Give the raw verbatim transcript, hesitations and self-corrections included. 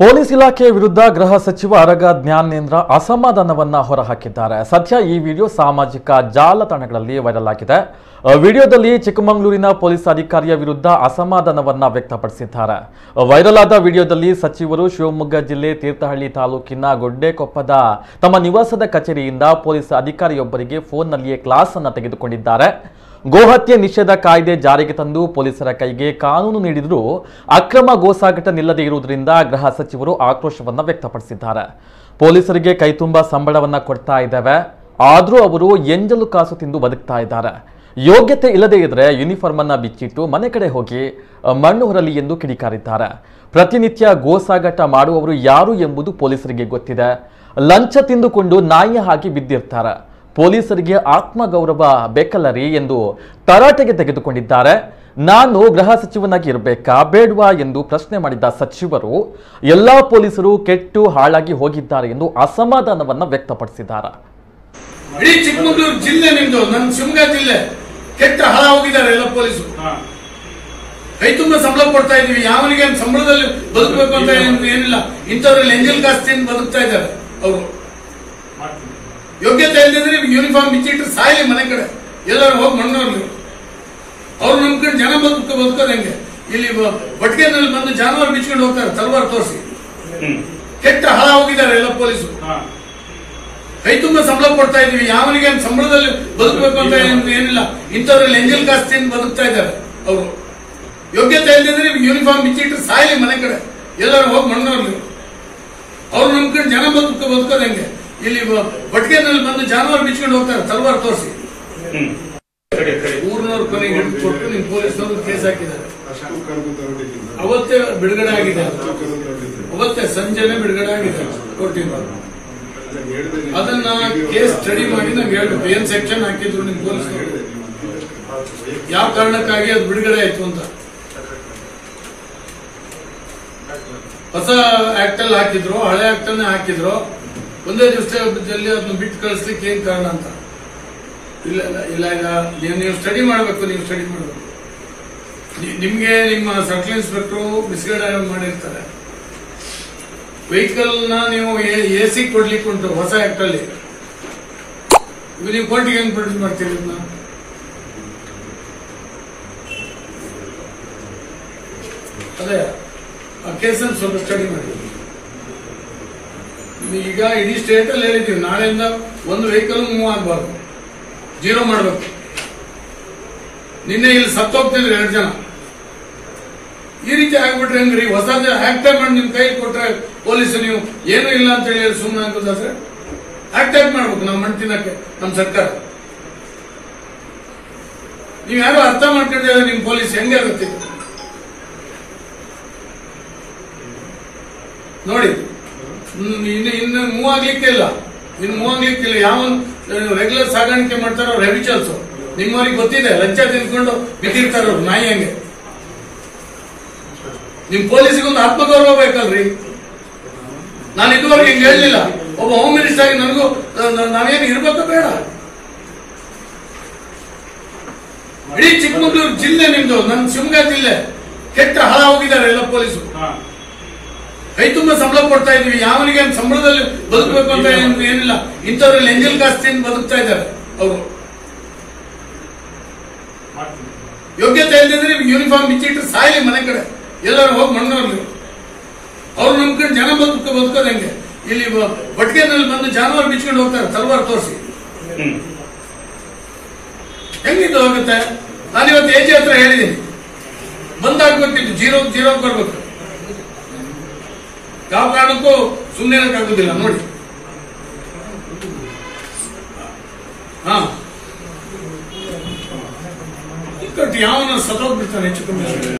Police ಇಲಾಖೆ ವಿರುದ್ಧ ಗೃಹ ಸಚಿವ ಆರಗ ಜ್ಞಾನೇಂದ್ರ ಅಸಮಾಧಾನವನ್ನ ಹೊರಹಾಕಿದ್ದಾರೆ. ಸದ್ಯ ಈ ವಿಡಿಯೋ ಸಾಮಾಜಿಕ ಜಾಲತಾಣಗಳಲ್ಲಿ ವೈರಲ್ ಆಗಿದೆ. ವಿಡಿಯೋದಲ್ಲಿ ಚಿಕ್ಕಮಗಳೂರಿನ ಪೊಲೀಸ್ ಅಧಿಕಾರಿಯ ವಿರುದ್ಧ ಅಸಮಾಧಾನವನ್ನ ವ್ಯಕ್ತಪಡಿಸಿದ್ದಾರೆ. ವೈರಲ್ ಆದ ವಿಡಿಯೋದಲ್ಲಿ ಸಚಿವರು ಶಿವಮೊಗ್ಗ ಜಿಲ್ಲೆ ತೀರ್ಥಹಳ್ಳಿ ತಾಲೂಕಿನ ಗುಡ್ಡೆಕೊಪ್ಪದ ತಮ್ಮ ನಿವಾಸದ ಕಚೇರಿಯಿಂದ ಪೊಲೀಸ್ ಅಧಿಕಾರಿಯೊಬ್ಬರಿಗೆ ಫೋನ್ನಲ್ಲಿಯೇ ಕ್ಲಾಸ್ ಅನ್ನು ತೆಗೆದುಕೊಂಡಿದ್ದಾರೆ. ಗೋಹತ್ಯೆ ನಿಷೇಧ ಕಾಯ್ದೆ ಜಾರಿಗೆ ತಂದು ಪೊಲೀಸರ ಕೈಗೆ ಕಾನೂನು ನೀಡಿದರೂ ಅಕ್ರಮ ಗೋಸಾಗಾಟ ನಿಲ್ಲದೇ ಇರುವುದರಿಂದ ಗೃಹ ಸಚಿವರು ಆಕ್ರೋಶವನ್ನು ವ್ಯಕ್ತಪಡಿಸಿದ್ದಾರೆ. ಪೊಲೀಸರಿಗೆ ಕೈತುಂಬ ಸಂಬಳವನ್ನು ಕೊಡ್ತಾ ಇದ್ದಾವೆ, ಆದರೂ ಅವರು ಎಂಜಲು ಕಾಸು ತಿಂದು ಬದುಕ್ತಾ ಇದ್ದಾರೆ. ಯೋಗ್ಯತೆ ಇಲ್ಲದೇ ಇದ್ರೆ ಯೂನಿಫಾರ್ಮ್ ಅನ್ನ ಬಿಚ್ಚಿಟ್ಟು ಮನೆ ಕಡೆ ಹೋಗಿ ಮಣ್ಣು ಹೊರಲಿ ಎಂದು ಕಿಡಿಕಾರಿದ್ದಾರೆ. ಪ್ರತಿನಿತ್ಯ ಗೋಸಾಗಾಟ ಮಾಡುವವರು ಯಾರು ಎಂಬುದು ಪೊಲೀಸರಿಗೆ ಗೊತ್ತಿದೆ. ಲಂಚ ತಿಂದುಕೊಂಡು ನಾಯಿಯ ಹಾಗೆ ಬಿದ್ದಿರ್ತಾರೆ. ಪೊಲೀಸರಿಗೆ ಆತ್ಮಗೌರವ ಬೇಕಲ್ಲರಿ ಎಂದು ತರಾಟೆಗೆ ತೆಗೆದುಕೊಂಡಿದ್ದಾರೆ. ನಾನು ಗೃಹ ಸಚಿವನಾಗಿ ಇರಬೇಕಾ ಬೇಡವಾ ಎಂದು ಪ್ರಶ್ನೆ ಮಾಡಿದ ಸಚಿವರು ಎಲ್ಲ ಪೊಲೀಸರು ಕೆಟ್ಟು ಹಾಳಾಗಿ ಹೋಗಿದ್ದಾರೆ ಎಂದು ಅಸಮಾಧಾನವನ್ನು ವ್ಯಕ್ತಪಡಿಸಿದ್ದಾರೆ. ಇಡೀ ಚಿಕ್ಕಮಗಳೂರು ಜಿಲ್ಲೆ ನಿಮ್ದು, ನನ್ನ ಶಿವಮೊಗ್ಗ ಜಿಲ್ಲೆ ಕೆಟ್ಟು ಹಾಳಾಗಿದ್ದಾರೆ ಎಲ್ಲ ಪೊಲೀಸರು. ಕೈ ತುಂಬ ಸಂಬಳ ಕೊಡ್ತಾ ಇದೀವಿ, ಯಾವನಿಗೆ ಸಂಬಳದಲ್ಲಿ ಬದುಕಬೇಕು ಅಂತ ಏನಿಲ್ಲ. ಇಂಥವ್ರಲ್ಲಿ ಎಂಜಲ್ ಕಾಸ್ತಿಯಿಂದ ಬದುಕ್ತಾ ಇದ್ದಾರೆ. ಅವರು ಯೋಗ್ಯತೆ ಇಲ್ಲದಿದ್ರೆ ಯೂನಿಫಾರ್ಮ್ ಬಿಚ್ಚಿಟ್ರೆ ಸಾಯಲಿ ಮನೆ ಕಡೆ, ಎಲ್ಲರೂ ಹೋಗಿ ಮಣ್ಣೋರ್ಲಿ. ಅವ್ರು ನಮ್ಕೊಂಡು ಜನ ಬದುಕ ಬದುಕೋದಂಗೆ ಇಲ್ಲಿ ಬಟ್ಗೆನಲ್ಲಿ ಬಂದು ಜಾನುವಾರು ಬಿಚ್ಕೊಂಡು ಹೋಗ್ತಾರೆ ತಲವಾರು ತೋರಿಸಿ. ಕೆಟ್ಟ ಹಾಳ ಹೋಗಿದ್ದಾರೆ ಎಲ್ಲ ಪೊಲೀಸರು. ಕೈ ತುಂಬ ಸಂಬಳ ಕೊಡ್ತಾ ಇದೀವಿ, ಯಾವನಿಗೆ ಸಂಬಳದಲ್ಲಿ ಬದುಕಬೇಕು ಅಂತ ಏನಿಲ್ಲ. ಇಂಥವ್ರಲ್ಲಿ ಎಂಜಲ್ ಕಾಸ್ತಿಯಿಂದ ಬದುಕ್ತಾ ಇದ್ದಾರೆ. ಅವರು ಯೋಗ್ಯತೆ ಇಲ್ಲದಿದ್ರೆ ಯೂನಿಫಾರ್ಮ್ ಬಿಚ್ಚಿಟ್ರೆ ಸಾಯಲಿ ಮನೆ ಕಡೆ, ಎಲ್ಲರೂ ಹೋಗಿ ಮಣ್ಣೋರ್ಲಿ. ಅವ್ರು ನಮ್ಕೊಂಡು ಜನ ಬದುಕ ಬದುಕೋದಂಗೆ ಇಲ್ಲಿ ಬಟ್ಗೆನಲ್ಲಿ ಬಂದು ಜಾನುವಾರು ಬಿಚ್ಕೊಂಡು ಹೋಗ್ತಾರೆ ತಲವಾರು ತೋರಿಸಿ. ಮೂರ್ನೂರು ಕೊನೆಗೆ ಹಿಡಿದು ಕೊಟ್ಟು ನಿಮ್ ಪೊಲೀಸ್ನವರು ಕೇಸ್ ಹಾಕಿದ್ದಾರೆ. ಅವತ್ತೇ ಬಿಡುಗಡೆ ಆಗಿದೆ, ಅವತ್ತೇ ಸಂಜೆನೆ ಬಿಡುಗಡೆ ಆಗಿದೆ. ಅದನ್ನ ಕೇಸ್ ಸ್ಟಡಿ ಮಾಡಿ ನಮ್ಗೆ ಹೇಳ್ಬೇಕು, ಏನ್ ಸೆಕ್ಷನ್ ಹಾಕಿದ್ರು ನಿಮ್ ಪೊಲೀಸ್ನವರು, ಯಾವ ಕಾರಣಕ್ಕಾಗಿ ಅದು ಬಿಡುಗಡೆ ಆಯ್ತು ಅಂತ. ಹೊಸ ಆಕ್ಟ್ ಅಲ್ಲಿ ಹಾಕಿದ್ರು, ಹಳೆ ಆಕ್ಟ್ ಅನ್ನೇ ಹಾಕಿದ್ರು. ಒಂದೇ ದಿವಸದಲ್ಲಿ ಅದನ್ನ ಬಿಟ್ಟು ಕಳಿಸ್ಲಿಕ್ಕೆ ಏನ್ ಕಾರಣ ಅಂತ ಇಲ್ಲ ಇಲ್ಲ ಈಗ ನೀವು ಸ್ಟಡಿ ಮಾಡಬೇಕು. ನೀವು ಸ್ಟಡಿ ಮಾಡಬೇಕು ನಿಮ್ಗೆ ನಿಮ್ಮ ಸರ್ಕಲ್ ಇನ್ಸ್ಪೆಕ್ಟರ್ ಮಿಸ್ಗೈಡ್ ಮಾಡಿರ್ತಾರೆ. ವೆಹಿಕಲ್ ನ ನೀವು ಎ ಸಿ ಕೊಡ್ಲಿಕ್ಕೆ ಉಂಟು ಹೊಸ ಆಕ್ಟ್ ಅಲ್ಲಿ. ನೀವು ಕೋರ್ಟಿಗೆ ಹೆಂಗ್ ಪ್ರೊಡ್ಯೂಸ್ ಮಾಡ್ತೀರಿ ಇದನ್ನ? ಅದೇ ಆ ಕೇಸನ್ನು ಸ್ವಲ್ಪ ಸ್ಟಡಿ ಮಾಡಿ. ಈಗ ಇಡೀ ಸ್ಟೇಟ್ ಅಲ್ಲಿ ಹೇಳಿದ್ದೀವಿ, ನಾಳೆಯಿಂದ ಒಂದು ವೆಹಿಕಲ್ ಮೂವ್ ಆಗಬಾರ್ದು, ಜೀರೋ ಮಾಡಬೇಕು. ನಿನ್ನೆ ಇಲ್ಲಿ ಸತ್ತೋಗ್ತಿದ್ರು ಎರಡು ಜನ. ಈ ರೀತಿ ಆಗ್ಬಿಟ್ರೆ ಹೆಂಗ್ರಿ? ಹೊಸ ಆಕ್ಟ್ ಮಾಡಿ ನಿಮ್ ಕೈ ಕೊಟ್ರೆ ಪೊಲೀಸರು ನೀವು ಏನೂ ಇಲ್ಲ ಅಂತ ಹೇಳಿ ಸುಮ್ಮನೆ ಹಾಕೋದಾದ್ರೆ ಆಕ್ಟ್ ಆಕ್ಟ್ ಮಾಡ್ಬೇಕು. ನಮ್ಮ ಮಣ್ಣು ತಿನ್ನಕ್ಕೆ ನಮ್ಮ ಸರ್ಕಾರ ನೀವ್ ಯಾರು ಅರ್ಥ ಮಾಡ್ಕೊಂಡಿದ್ರೆ ನಿಮ್ ಪೊಲೀಸ್ ಹೆಂಗೆ ಆಗುತ್ತೆ ನೋಡಿ. ಇನ್ನು ಇನ್ನು ಮೂವ್ ಆಗ್ಲಿಕ್ಕೆ ಇಲ್ಲ, ಇನ್ನು ಮೂವ್ ಆಗ್ಲಿಕ್ಕಿಲ್ಲ. ಯಾವ ರೆಗ್ಯುಲರ್ ಸಾಗಾಣಿಕೆ ಮಾಡ್ತಾರೋ ರೆವಿಚಲ್ಸ್ ನಿಮ್ಮವ್ರಿಗೆ ಗೊತ್ತಿದೆ. ಲಂಚ ತಿನ್ಕೊಂಡು ಬಿದ್ದಿರ್ತಾರ ನಾಯಿ ಹಂಗೆ. ನಿಮ್ ಪೊಲೀಸಿಗೊಂದು ಆತ್ಮಗೌರವ ಬೇಕಲ್ರಿ. ನಾನು ಇದುವರೆಗೆ ಹಿಂಗೆ ಹೇಳಲಿಲ್ಲ. ಒಬ್ಬ ಹೋಮ್ ಮಿನಿಸ್ಟರ್ ಆಗಿ ನನಗೂ ನಾವೇನು ಇರ್ಬೇಕು ಬೇಡ. ಇಡೀ ಚಿಕ್ಕಮಗಳೂರು ಜಿಲ್ಲೆ ನಿಮ್ದು, ನನ್ನ ಶಿವಮೊಗ್ಗ ಜಿಲ್ಲೆ ಕೆಟ್ಟ ಹಾಳ ಹೋಗಿದ್ದಾರೆ ಎಲ್ಲ ಪೊಲೀಸರು. ಕೈ ತುಂಬ ಸಂಬಳ ಕೊಡ್ತಾ ಇದೀವಿ, ಯಾವನಿಗೆ ಸಂಬಳದಲ್ಲಿ ಬದುಕಬೇಕು ಅಂತ ಏನಿಲ್ಲ. ಇಂಥವ್ರಲ್ಲಿ ಎಂಜಲ್ ಕಾಸ್ತಿಯಿಂದ ಬದುಕ್ತಾ ಇದ್ದಾರೆ. ಅವರು ಯೋಗ್ಯತೆ ಇಲ್ಲದಿದ್ರೆ ಯೂನಿಫಾರ್ಮ್ ಬಿಚ್ಚಿಟ್ರೆ ಸಾಯಲಿ ಮನೆ ಕಡೆ, ಎಲ್ಲರೂ ಹೋಗಿ ಮಣ್ಣೋರ್ಲಿ. ಅವ್ರು ನಮ್ಕೊಂಡು ಜನ ಬದುಕ ಬದುಕೋದಂಗೆ ಇಲ್ಲಿ ಬಟ್ಗೆನಲ್ಲಿ ಬಂದು ಜಾನುವಾರು ಬಿಚ್ಕೊಂಡು ಹೋಗ್ತಾರೆ ತಲವಾರು ತೋರಿಸಿ. ಹೆಂಗಿದ್ದು ಹೋಗುತ್ತೆ? ನಾನಿವತ್ತು ಎಜಿ ಹತ್ರ ಹೇಳಿದ್ದೀನಿ, ಬಂದಾಗಬೇಕಿತ್ತು, ಜೀರೋ ಜೀರೋ ಕೊಡ್ಬೇಕು. ಯಾವ ಕಾರಣಕ್ಕೂ ಸುಮ್ಮನೆ ಆಗುದಿಲ್ಲ ನೋಡಿ. ಹಾ ಯಾವನ ಸತ್ತೋಗ್ಬಿಡ್ತಾನೆ ಹೆಚ್ಚು ಕಮ್ಮಿ.